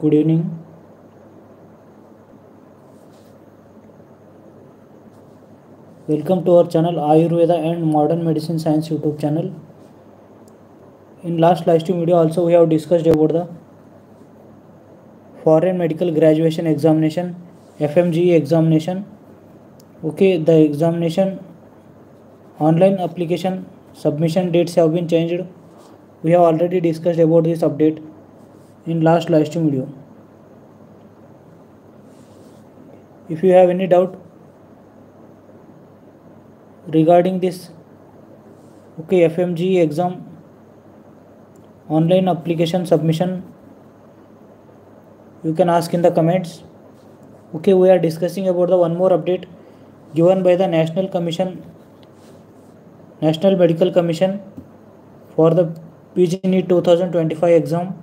Good evening. Welcome to our channel Ayurveda and Modern Medicine Science YouTube channel. In last livestream video also we have discussed about the Foreign Medical Graduation Examination, FMGE examination. Okay, the examination online application submission dates have been changed. We have already discussed about this update in last livestream video. If you have any doubt regarding this FMGE exam online application submission, you can ask in the comments. Okay, we are discussing about the one more update given by the National Medical Commission for the PG NEET 2025 exam.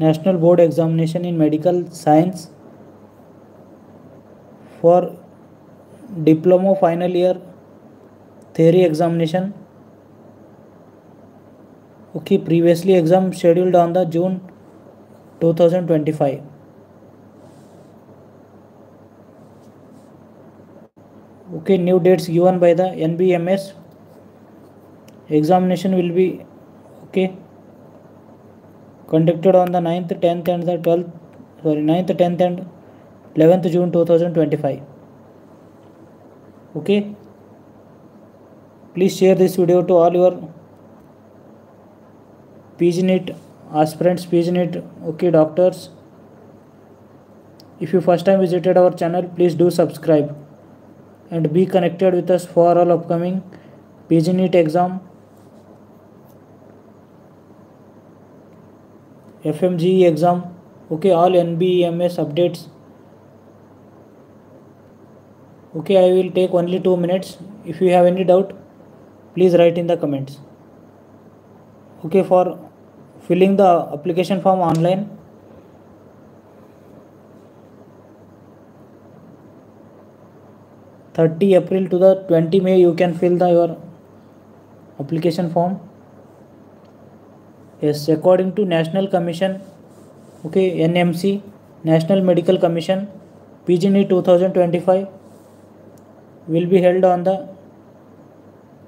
National Board Examination in Medical Science for Diploma Final Year Theory Examination. Okay, previously exam scheduled on the June 2025. Okay, new dates given by the NBMS. Examination will be conducted on the 9th, 10th and 11th June 2025. Okay. Please share this video to all your PG NEET aspirants, PG NEET doctors. If you first time visited our channel, please do subscribe and be connected with us for all upcoming PG NEET exam, FMGE exam, all NBEMS updates. I will take only 2 minutes. If you have any doubt, please write in the comments. For filling the application form online, April 30 to the May 20 you can fill your application form. Yes, according to National Commission, NMC, National Medical Commission, PG NEET 2025 will be held on the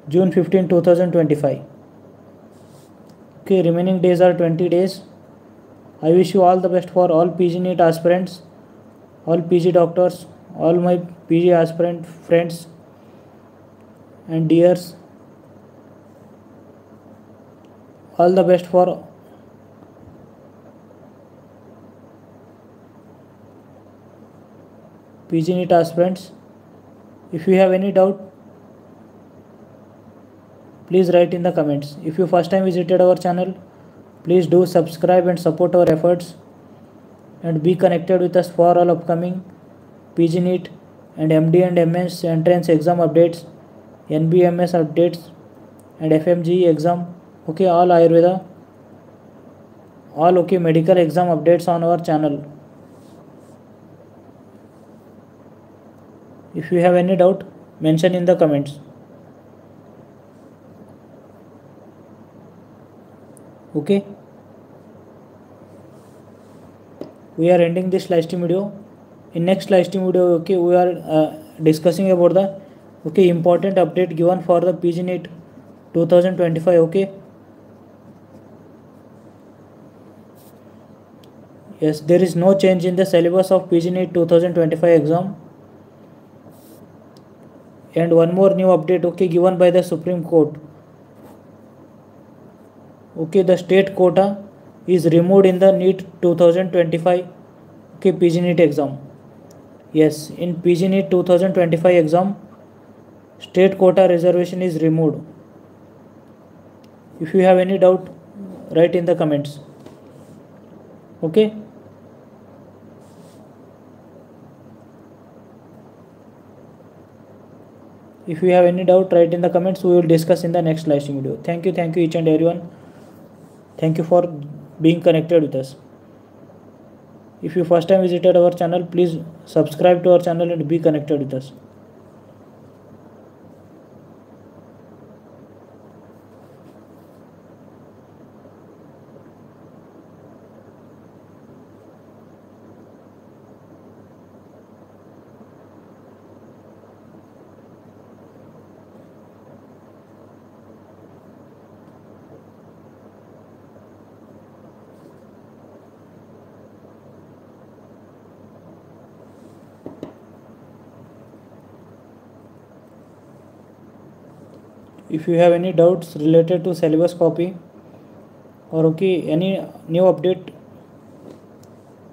June 15, 2025. Remaining days are 20 days. I wish you all the best for all PG NEET aspirants, all PG doctors, all my PG aspirant friends and dears. All the best for PG NEET aspirants. If you have any doubt, please write in the comments. If you first time visited our channel, please do subscribe and support our efforts and be connected with us for all upcoming PG NEET and MD and MS entrance exam updates, NBMS updates and FMGE exam. All Ayurveda, all medical exam updates on our channel. If you have any doubt, mention in the comments. We are ending this livestream video. In next livestream video, we are discussing about the important update given for the PG NEET 2025. Yes, there is no change in the syllabus of PG NEET 2025 exam. And one more new update, given by the Supreme Court. The state quota is removed in the NEET 2025 PG NEET exam. Yes, in PG NEET 2025 exam, state quota reservation is removed. If you have any doubt, write in the comments. Okay. If you have any doubt, write in the comments. We will discuss in the next live stream video. Thank you each and everyone. Thank you for being connected with us. If you first time visited our channel, please subscribe to our channel and be connected with us. If you have any doubts related to syllabus copy or any new update,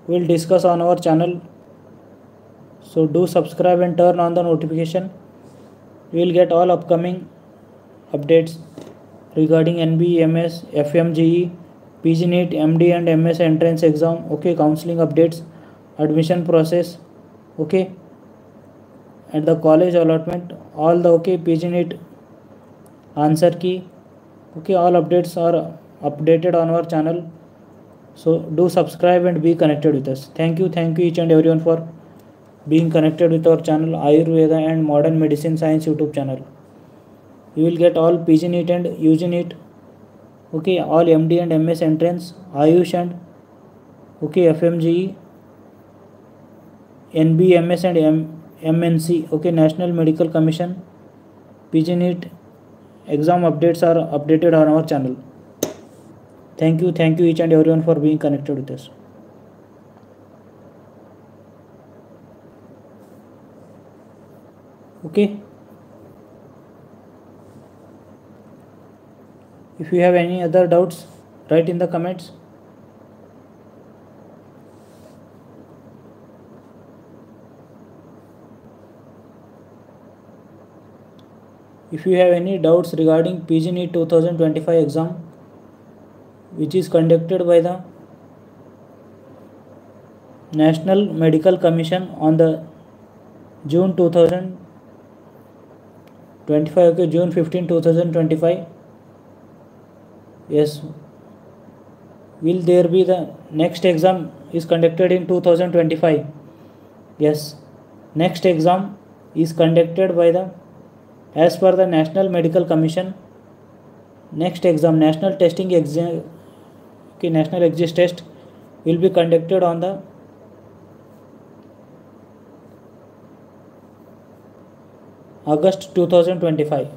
we'll discuss on our channel. So do subscribe and turn on the notification. You will get all upcoming updates regarding NBEMS, FMGE, PG NEET, MD and MS entrance exam, counseling updates, admission process, at the college allotment, all the PG NEET answer key, all updates are updated on our channel. So do subscribe and be connected with us. Thank you each and everyone for being connected with our channel, Ayurveda and Modern Medicine Science YouTube channel. You will get all PG NEET and UG NEET, all MD and MS entrance, AYUSH and FMGE, NBMS and MNC, National Medical Commission, PG NEET exam updates are updated on our channel. Thank you each and everyone for being connected with us. If you have any other doubts, write in the comments. If you have any doubts regarding PG NEET 2025 exam, which is conducted by the National Medical Commission on the June 2025, June 15, 2025. Yes, will there be the next exam is conducted in 2025? Yes, next exam is conducted by the as per the National Medical Commission. Next exam, national testing exam, national exit test will be conducted on the August 2025.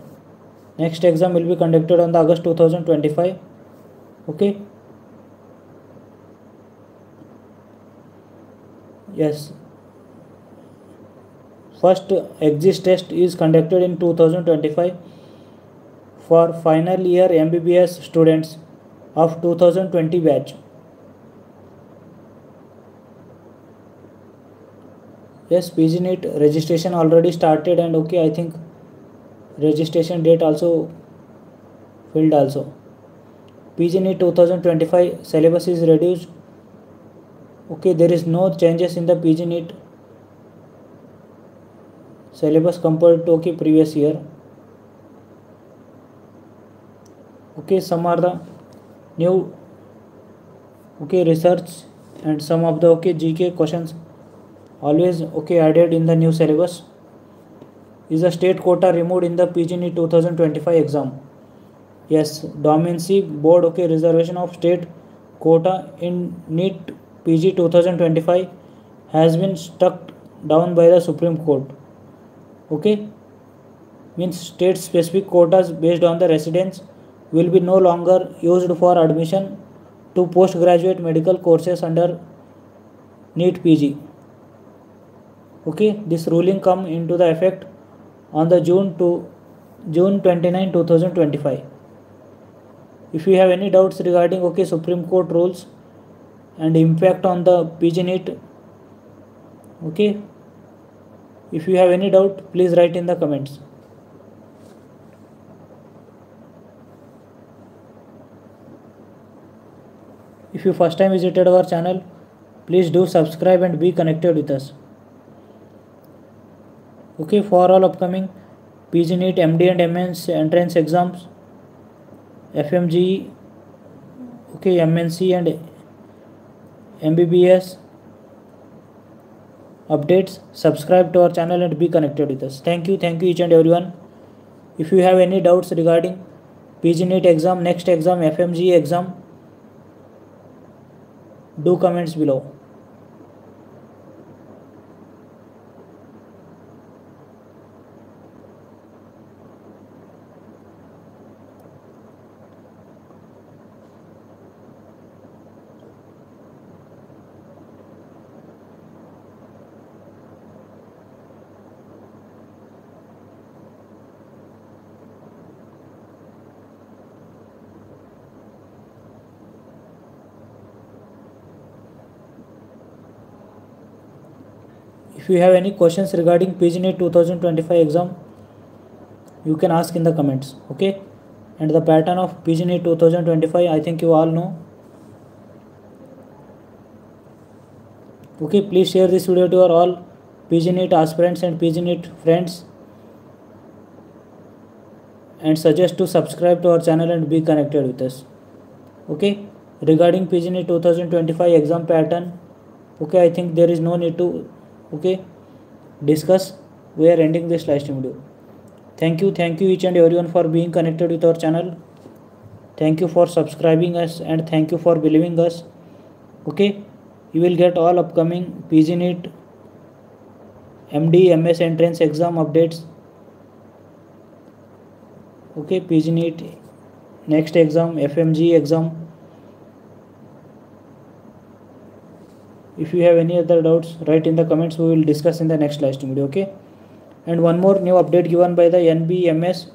Next exam will be conducted on the August 2025. Yes. First exit test is conducted in 2025 for final year MBBS students of 2020 batch. Yes, PG NEET registration already started and I think registration date also filled also. PG NEET 2025 syllabus is reduced. There is no changes in the PG NEET syllabus compared to previous year. Some are the new research and some of the GK questions always added in the new syllabus. Is the state quota removed in the PG NEET 2025 exam? Yes, Dormancy board reservation of state quota in NEET PG 2025 has been struck down by the Supreme Court. Means state specific quotas based on the residence will be no longer used for admission to postgraduate medical courses under NEET PG. This ruling come into the effect on the June 29, 2025. If you have any doubts regarding Supreme Court rules and impact on the PG NEET, if you have any doubt, please write in the comments. If you first time visited our channel, please do subscribe and be connected with us. Okay, for all upcoming PG NEET, MD and MS entrance exams, FMGE, okay, MNC and MBBS updates, subscribe to our channel and be connected with us. Thank you each and everyone. If you have any doubts regarding PG NEET exam, next exam, FMGE exam, do comments below. If you have any questions regarding PG NEET 2025 exam, you can ask in the comments. Okay, and the pattern of PG NEET 2025, I think you all know. Okay, please share this video to all PG NEET aspirants and PG NEET friends, and suggest to subscribe to our channel and be connected with us. Okay, regarding PG NEET 2025 exam pattern, okay, I think there is no need to discuss. We are ending this live stream video. Thank you each and everyone for being connected with our channel. Thank you for subscribing us and thank you for believing us. Okay, you will get all upcoming PG NEET, MD/MS entrance exam updates. Okay, PG NEET next exam, FMGE exam. If you have any other doubts, write in the comments. We will discuss in the next live stream video. Okay, and one more new update given by the NBMS.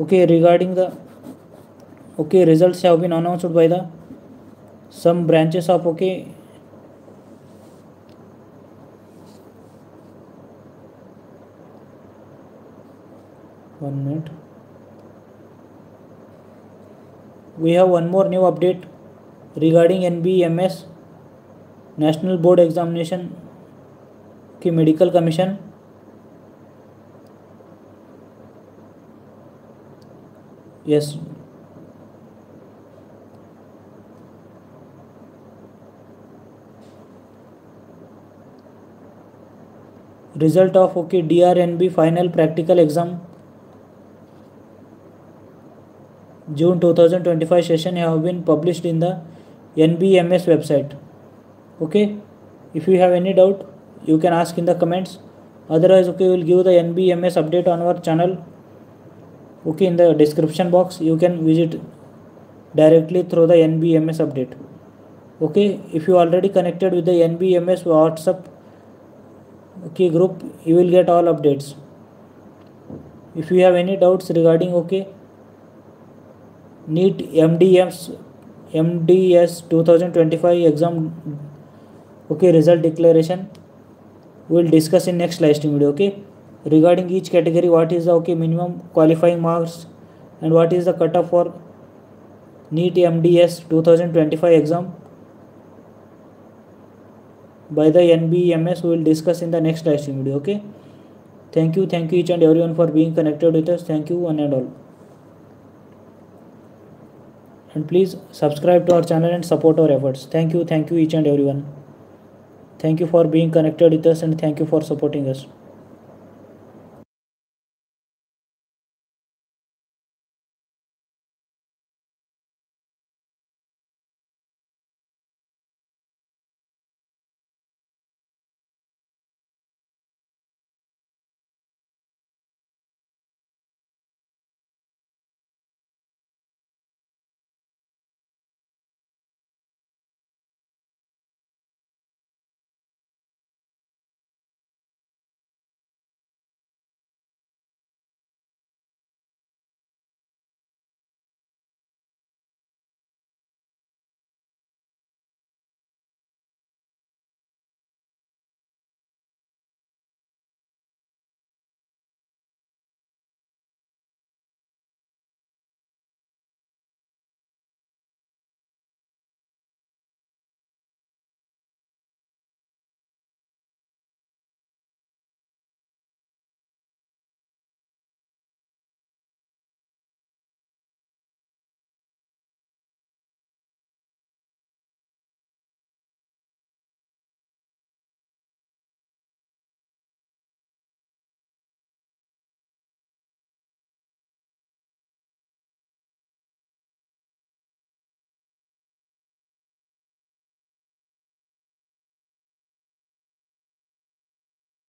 Okay, regarding the results have been announced by the some branches of we have one more new update regarding NBMS, National Board Examination की Medical Commission. Yes, result of DRNB final practical exam June 2025 session have been published in the NBMS website. Okay, if you have any doubt, you can ask in the comments. Otherwise, we will give the NBMS update on our channel. Okay, in the description box, you can visit directly through the NBMS update. Okay, if you already connected with the NBMS WhatsApp group, you will get all updates. If you have any doubts regarding NEET MDS 2025 exam, result declaration, we will discuss in next live stream video. Okay, regarding each category, what is the minimum qualifying marks and what is the cutoff for NEET MDS 2025 exam by the NBMS, we will discuss in the next live stream video. Okay, thank you each and everyone for being connected with us. Thank you one and all, and please subscribe to our channel and support our efforts. Thank you each and everyone. Thank you for being connected with us and thank you for supporting us.